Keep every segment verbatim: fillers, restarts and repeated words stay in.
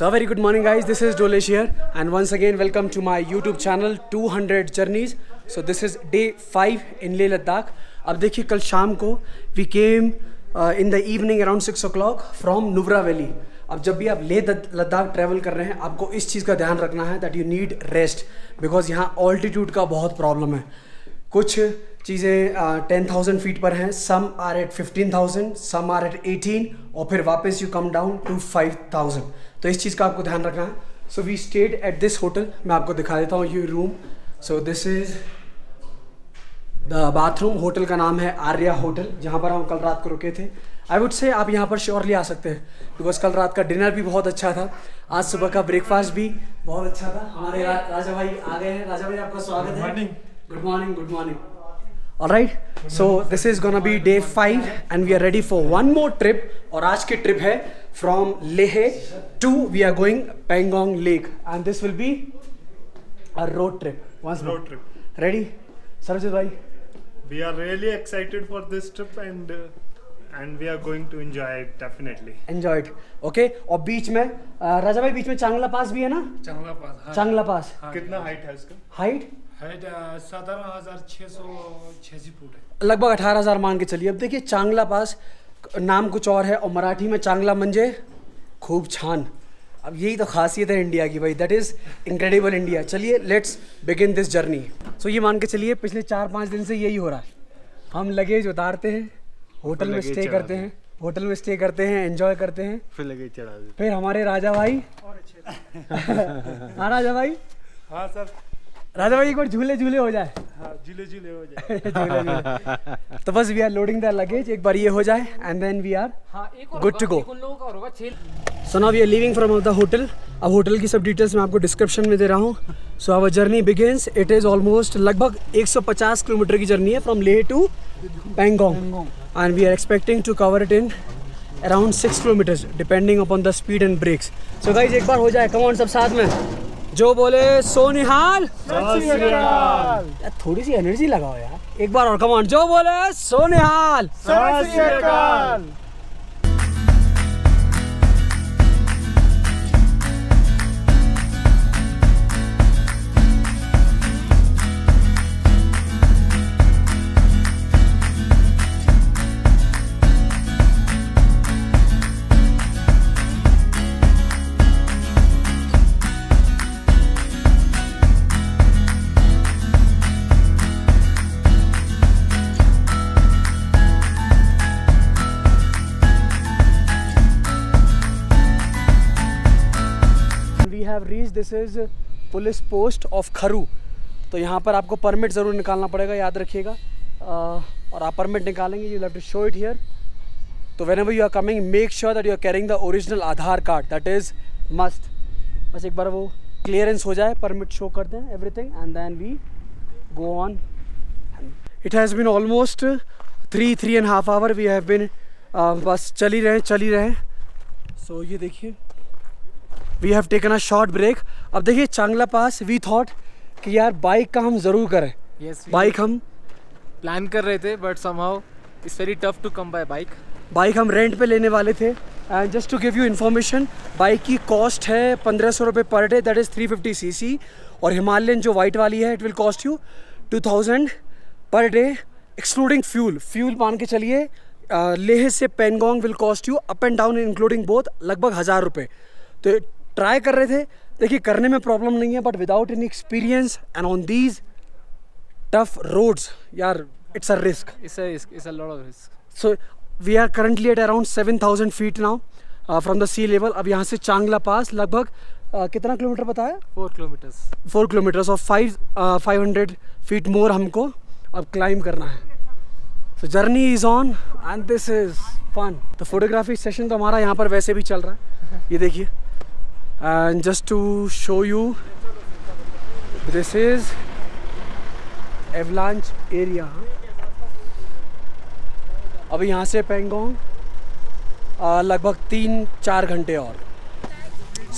So very good morning guys, this is Dolesh here and once again welcome to my YouTube channel two hundred Journeys. So this is day five in Leh Ladakh. Ab dekhiye kal shaam ko we came uh, in the evening around six o'clock from Nubra Valley. अब जब भी आप Leh Ladakh travel कर रहे हैं आपको इस चीज़ का ध्यान रखना है that you need rest because यहाँ ऑल्टीट्यूड का बहुत प्रॉब्लम है. कुछ चीज़ें टेन थाउजेंड फीट पर हैं, some are at fifteen thousand, some are at eighteen और फिर वापस you come down to five thousand. तो इस चीज़ का आपको ध्यान रखना है. So we stayed at this hotel. मैं आपको दिखा देता हूँ ये room. So this is the bathroom. Hotel का नाम है आर्या होटल जहाँ पर हम कल रात को रुके थे. आई वुड से आप यहाँ पर श्योरली आ सकते हैं बिकॉज कल रात का डिनर भी बहुत अच्छा था, आज सुबह का ब्रेकफास्ट भी बहुत अच्छा था. हमारे रा, राजा भाई आ गए हैं. राजा भाई आपका स्वागत है. Good morning. Good morning. Alright, so this is gonna be day five and we are ready for one more trip. और आज की ट्रिप है from Leh to we are going Pangong lake and this will be a road trip. Once road trip. Ready Sarjit भाई? We are really excited for this trip and uh, and we are going to enjoy it definitely. Enjoy it, okay? और बीच में राजा भाई बीच में चांगला पास भी है ना? चांगला पास. हाँ. चांगला पास. हाँ. कितना हाइट है इसका? हाइट हाइट सत्रह हजार छः सौ छियासी फुट है. लगभग अठारह हजार मान के चलिए. अब देखिए चांगला पास नाम कुछ और है और मराठी में चांगला मंजे खूब छान. अब यही तो खासियत है इंडिया की भाई. That is incredible India. चलिए let's begin this journey. So ये मान के चलिए पिछले चार पाँच दिन से यही हो रहा है. हम लगेज उतारते हैं, होटल में स्टे करते हैं, होटल में स्टे करते हैं, एंजॉय करते हैं, फिर लगेज चढ़ा देते हैं. फिर हमारे राजा भाई और अच्छे. हाँ राजा भाई. हाँ सर. राजा भाई एक बार झूले झूले हो जाए. हाँ, झूले झूले हो जाए. झूले झूले. तो बस we are loading the luggage. एक बार ये हो जाए and then we are good to go. So now we are leaving from the hotel. अब होटल की सब डिटेल्स मैं आपको डिस्क्रिप्शन में दे रहा हूँ. So our journey begins. It is almost लगभग एक सौ पचास किलोमीटर की जर्नी है from Leh to Pangong and we are expecting to cover it in around six kilometres depending upon the speed and breaks. So guys एक बार हो जाए. कम ऑन सब साथ में. जो बोले सो निहाल. थोड़ी सी एनर्जी लगाओ यार. एक बार और कम ऑन. जो बोले सो निहाल. This is police post of Kharu. तो यहाँ पर आपको परमिट ज़रूर निकालना पड़ेगा, याद रखिएगा. uh, और आप परमिट निकालेंगे you have to show it here. तो whenever you are coming make sure that you are carrying the original Aadhaar card. That is must. बस एक बार वो क्लियरेंस हो जाए, परमिट शो करते हैं everything and then we go on. It has been almost three three and half hour we have been. बस चल ही रहे चल ही रहे. सो so, ये देखिए we have taken a short break. अब देखिए चांगला पास वी थॉट कि यार बाइक का हम ज़रूर करें. yes, बाइक हम प्लान कर रहे थे but somehow it's very tough to come by bike. Bike हम रेंट पे लेने वाले थे and just to give you information bike की कॉस्ट है पंद्रह सौ रुपये per day. That is three fifty C C. और हिमालयन जो वाइट वाली है it will cost you two thousand per day excluding fuel. Fuel मान के चलिए लेह से Pangong will cost you up and down including both लगभग हज़ार रुपये. तो ट्राई कर रहे थे. देखिए करने में प्रॉब्लम नहीं है but without any experience and on these tough roads यार it's a risk. It's a risk. It's a lot of risk. So we are currently at around seven thousand feet now from the sea level. अब यहाँ से चांगला पास लगभग uh, कितना kilometre बताया? Four kilometres. Four kilometres और five five hundred feet more हमको अब क्लाइंब करना है. So journey is on and this is fun. तो फोटोग्राफी सेशन तो हमारा यहाँ पर वैसे भी चल रहा है. ये देखिए and just to show you this is avalanche area. अब यहाँ से पैंगोंग लगभग तीन चार घंटे और.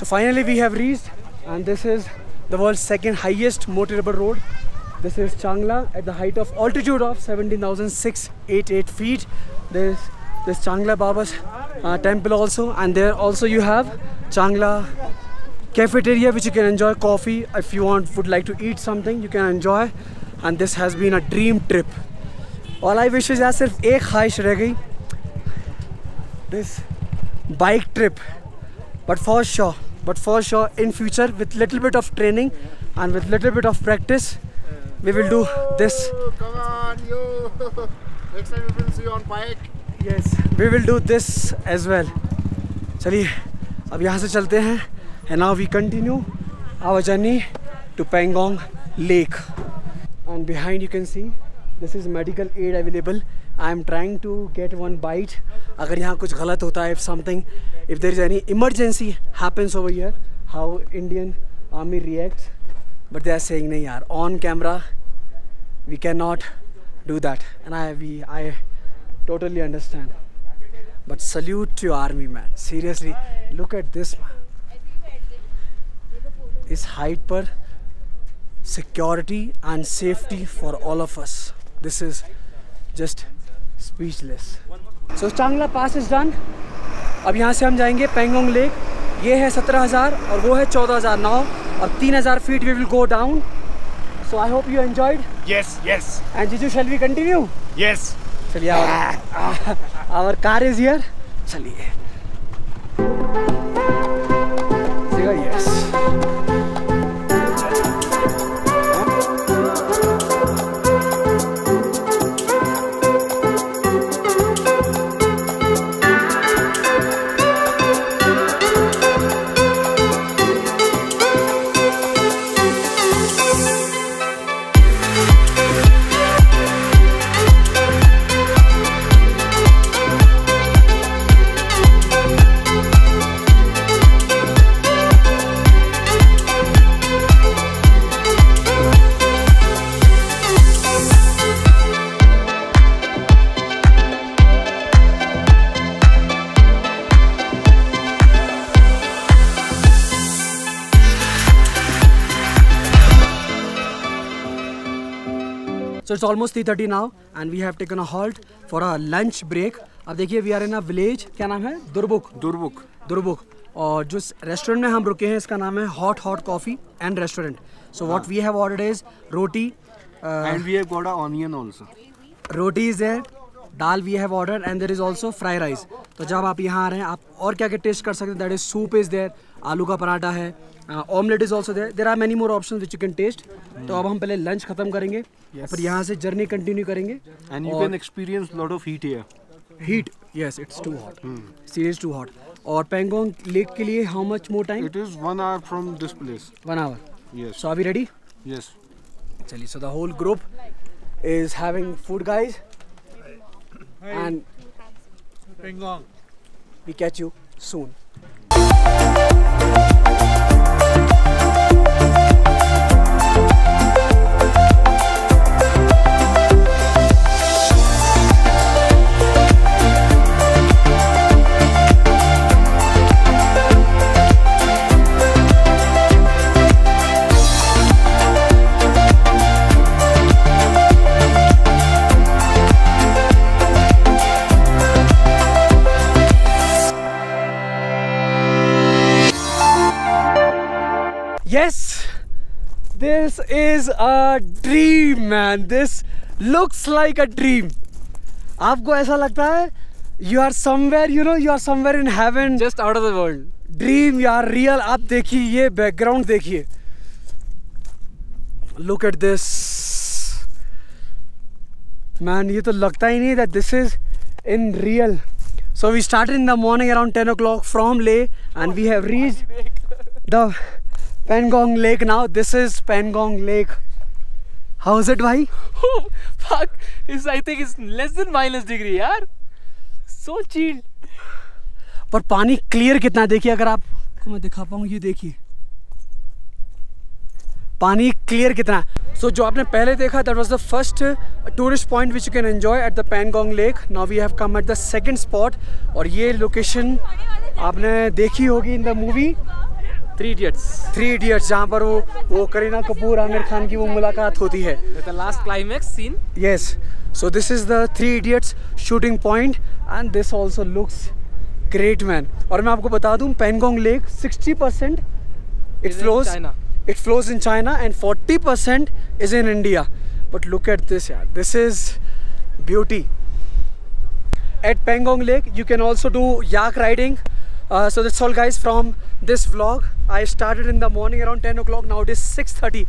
so finally we have reached and this is the world's second highest motorable road. this is Changla at the height of altitude of seventeen thousand six hundred eighty-eight feet. this this Changla Pass uh, temple also, and there also you have Changla cafeteria, which you can enjoy coffee. If you want would like to eat something, you can enjoy. And this has been a dream trip. All I wish is that sirf ek khwahish reh gayi, this bike trip. But for sure, but for sure in future, with little bit of training and with little bit of practice, we will do this. Come on, yo! Next time we will see you on bike. Yes, we will do this as well. चलिए अब यहाँ से चलते हैं, and now we continue our journey to Pangong Lake. And behind you can see this is medical aid available. I am trying to get one bite. अगर यहाँ कुछ गलत होता है, if something, if there is any emergency happens over here, how Indian army reacts. But they are saying nahi yaar, on camera we cannot do that, and I we I totally understand. But salute to army, man. Seriously, look at this, man. Is height per security and safety for all of us. This is just speechless. So Changla Pass is done. अब यहाँ से हम जाएंगे Pangong Lake. ये है seventeen thousand और वो है fourteen thousand now. और three thousand feet we will go down. So I hope you enjoyed. Yes, yes. And Jiju, shall we continue? Yes. चलिए our, our car is here. चलिए. Yes. So it's almost three thirty now, and we have taken a halt for a lunch break. अब देखिए, we are in a village. क्या नाम है? Durbuk. Durbuk. Durbuk. और जिस restaurant में हम रुके हैं, इसका नाम है Hot Hot Coffee and Restaurant. So what we have ordered is roti. Uh, and we have got an onion also. Roti is there. Dal we have ordered, and there is also fry rice. तो जब आप यहाँ आ रहे हैं, आप और क्या क्या टेस्ट कर सकते हैं? That is soup is there. आलू का पराठा है. Uh, omelette is also there. There are many more options which you can taste. Mm. तो अब हम पहले lunch खत्म करेंगे, yes. फिर यहाँ से journey continue करेंगे. And you can experience lot of heat here. Heat? Yes, it's too hot. Mm. Serious too hot. और Pangong Lake के लिए how much more time? It is one hour from this place. One hour. Yes. So are we ready? Yes. चलिए, so the whole group is having food, guys. Hi. And Pangong. We catch you soon. Yes, this is a dream, man. This looks like a dream. आपको ऐसा लगता है you are somewhere, you know, you are somewhere in heaven, just out of the world. Dream, यार, real. आप देखिए ये background देखिए. Look at this, man. ये तो लगता ही नहीं that this is in real. So we started in the morning around ten o'clock from Leh, and we have reached the Pangong Lake now. This is Pangong Lake. How is it, bhai? Oh, fuck. It's, I think it's less than minus degree, yaar. So chill. पर पानी clear कितना देखिए, अगर आपको मैं दिखा पाऊँ, ये देखिए पानी clear कितना. So जो आपने पहले देखा, that was the first tourist point which you can enjoy at the Pangong Lake. Now we have come at the second spot, और ये location आपने देखी होगी in the movie Three Idiots. Three Idiots, जहाँ पर वो वो करीना कपूर आमिर खान की वो मुलाकात होती है. The last climax scene. Yes. So this is the Three Idiots shooting point, and this also looks great man. और मैं आपको बता दूं Pangong lake sixty percent it flows it flows in China and forty percent is in India. But look at this यार, this is beauty. At Pangong Lake, you can also do yak riding. Uh, so that's all, guys, from this vlog. I started in the morning around ten o'clock. Now it is six thirty,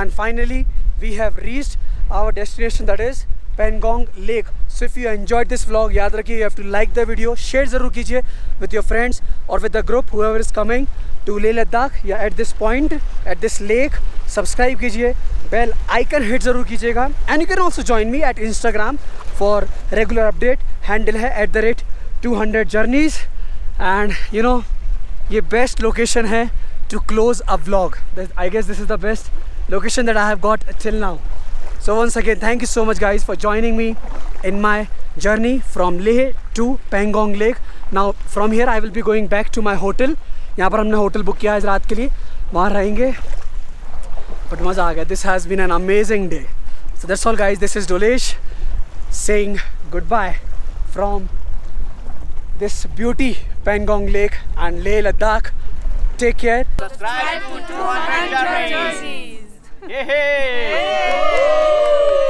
and finally we have reached our destination, that is Pangong Lake. So if you enjoyed this vlog, याद रखिए you have to like the video, share जरूर कीजिए with your friends or with the group, whoever is coming to Leh Ladakh या at this point, at this lake. Subscribe कीजिए, bell icon hit जरूर कीजिएगा. And you can also join me at Instagram for regular update. Handle है at the rate two hundred journeys. And you know ये best location है to close a vlog. I guess this is the best location that I have got till now. So once again thank you so much guys for joining me in my journey from Leh to Pangong lake. Now from here I will be going back to my hotel. यहाँ पर हमने hotel book किया है रात के लिए, वहाँ रहेंगे. बट मज़ा आ गया. This has been an amazing day. So that's all guys. This is Dolesh saying good bye from this beauty Pangong Lake and Leh Ladakh. Take care. Subscribe to two hundred Journeys. Yay!